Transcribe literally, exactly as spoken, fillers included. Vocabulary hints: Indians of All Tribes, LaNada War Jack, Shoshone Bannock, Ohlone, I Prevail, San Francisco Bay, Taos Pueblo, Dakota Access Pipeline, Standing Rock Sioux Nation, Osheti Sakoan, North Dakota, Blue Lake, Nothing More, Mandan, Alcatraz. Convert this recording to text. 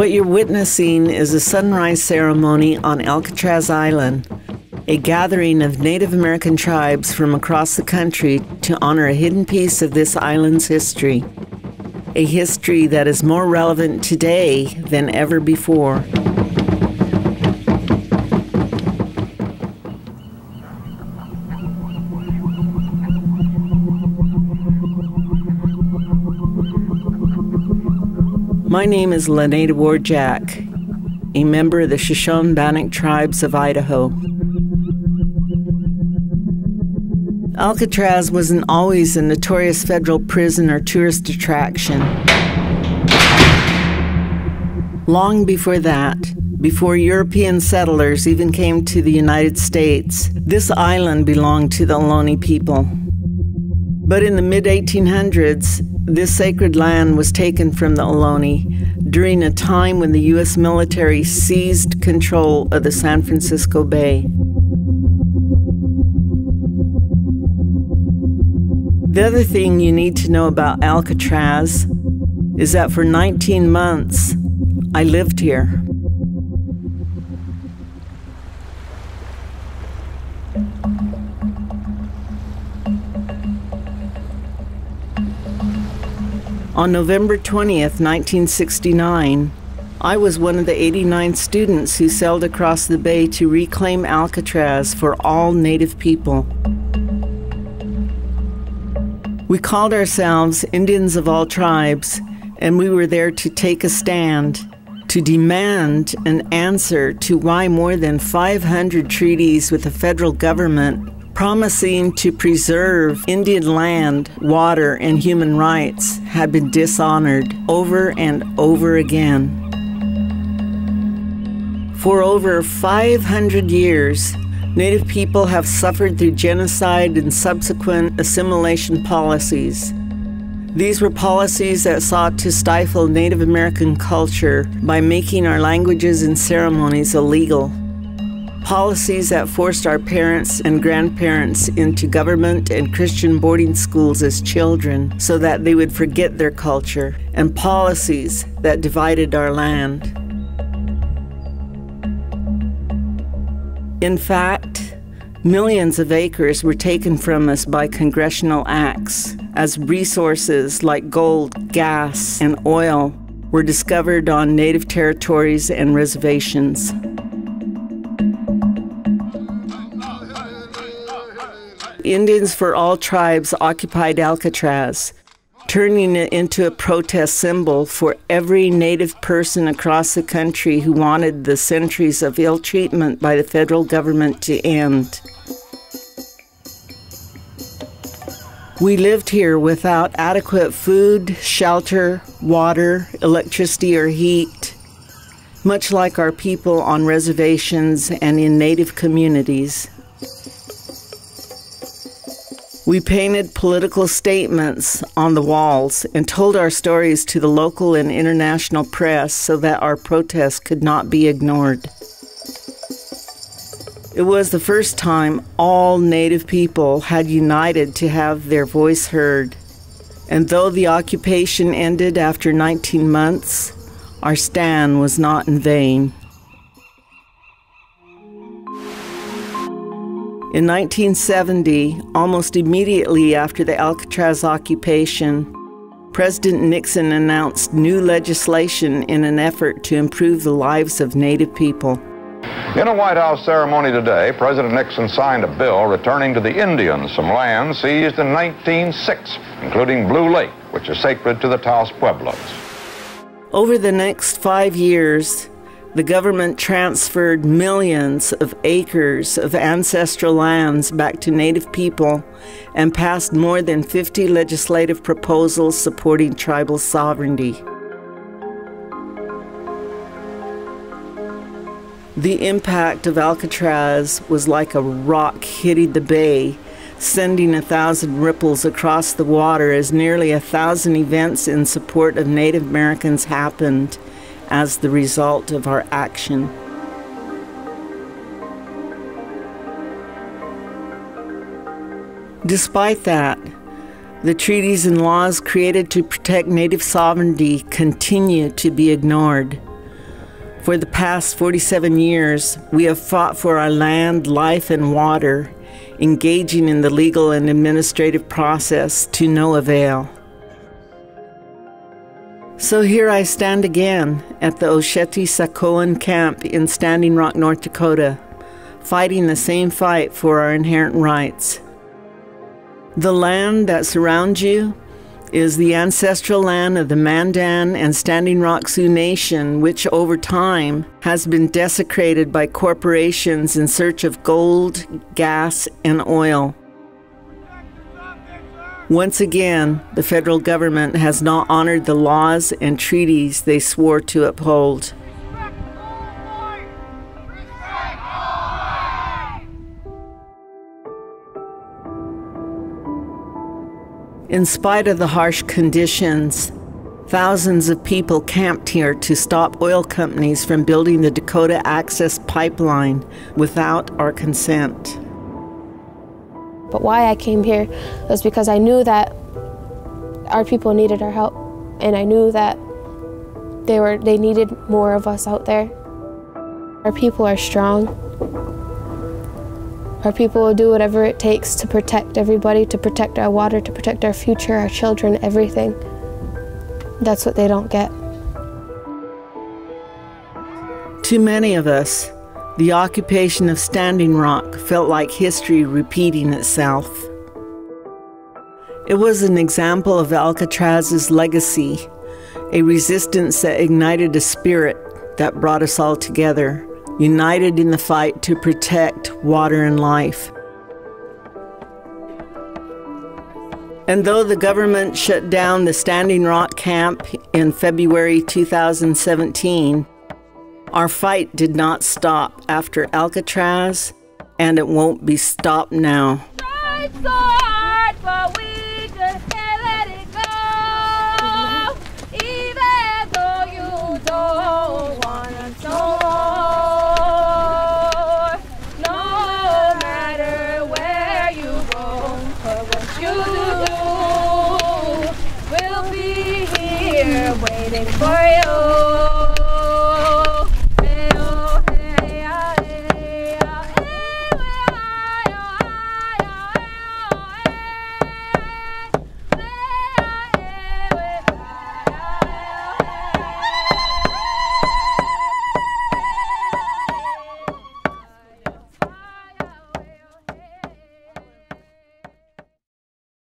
What you're witnessing is a sunrise ceremony on Alcatraz Island, a gathering of Native American tribes from across the country to honor a hidden piece of this island's history, a history that is more relevant today than ever before. My name is LaNada War Jack, a member of the Shoshone Bannock tribes of Idaho. Alcatraz wasn't always a notorious federal prison or tourist attraction. Long before that, before European settlers even came to the United States, this island belonged to the Ohlone people. But in the mid eighteen hundreds, this sacred land was taken from the Ohlone during a time when the U S military seized control of the San Francisco Bay. The other thing you need to know about Alcatraz is that for nineteen months, I lived here. On November twentieth, nineteen sixty-nine, I was one of the eighty-nine students who sailed across the bay to reclaim Alcatraz for all Native people. We called ourselves Indians of All Tribes, and we were there to take a stand, to demand an answer to why more than five hundred treaties with the federal government promising to preserve Indian land, water, and human rights had been dishonored over and over again. For over five hundred years, Native people have suffered through genocide and subsequent assimilation policies. These were policies that sought to stifle Native American culture by making our languages and ceremonies illegal. Policies that forced our parents and grandparents into government and Christian boarding schools as children so that they would forget their culture, and policies that divided our land. In fact, millions of acres were taken from us by congressional acts as resources like gold, gas, and oil were discovered on Native territories and reservations. Indians for All Tribes occupied Alcatraz, turning it into a protest symbol for every Native person across the country who wanted the centuries of ill treatment by the federal government to end. We lived here without adequate food, shelter, water, electricity, or heat, much like our people on reservations and in Native communities. We painted political statements on the walls and told our stories to the local and international press so that our protests could not be ignored. It was the first time all Native people had united to have their voice heard. And though the occupation ended after nineteen months, our stand was not in vain. In nineteen seventy, almost immediately after the Alcatraz occupation, President Nixon announced new legislation in an effort to improve the lives of Native people. In a White House ceremony today, President Nixon signed a bill returning to the Indians some land seized in nineteen oh six, including Blue Lake, which is sacred to the Taos Pueblos. Over the next five years, the government transferred millions of acres of ancestral lands back to Native people and passed more than fifty legislative proposals supporting tribal sovereignty. The impact of Alcatraz was like a rock hitting the bay, sending a thousand ripples across the water as nearly a thousand events in support of Native Americans happened as the result of our action. Despite that, the treaties and laws created to protect Native sovereignty continue to be ignored, For the past forty-seven years, we have fought for our land, life, and water, engaging in the legal and administrative process to no avail. So here I stand again at the Osheti Sakoan camp in Standing Rock, North Dakota, fighting the same fight for our inherent rights. The land that surrounds you is the ancestral land of the Mandan and Standing Rock Sioux Nation, which over time has been desecrated by corporations in search of gold, gas, and oil. Once again, the federal government has not honored the laws and treaties they swore to uphold. In spite of the harsh conditions, thousands of people camped here to stop oil companies from building the Dakota Access Pipeline without our consent. But why I came here was because I knew that our people needed our help, and I knew that they were they needed more of us out there. Our people are strong. Our people will do whatever it takes to protect everybody, to protect our water, to protect our future, our children, everything. That's what they don't get. To many of us, the occupation of Standing Rock felt like history repeating itself. It was an example of Alcatraz's legacy, a resistance that ignited a spirit that brought us all together, united in the fight to protect water and life. And though the government shut down the Standing Rock camp in February two thousand seventeen, our fight did not stop after Alcatraz, and it won't be stopped now. Tried so hard, but we just can't let it go, even though you don't want us no more. Boy.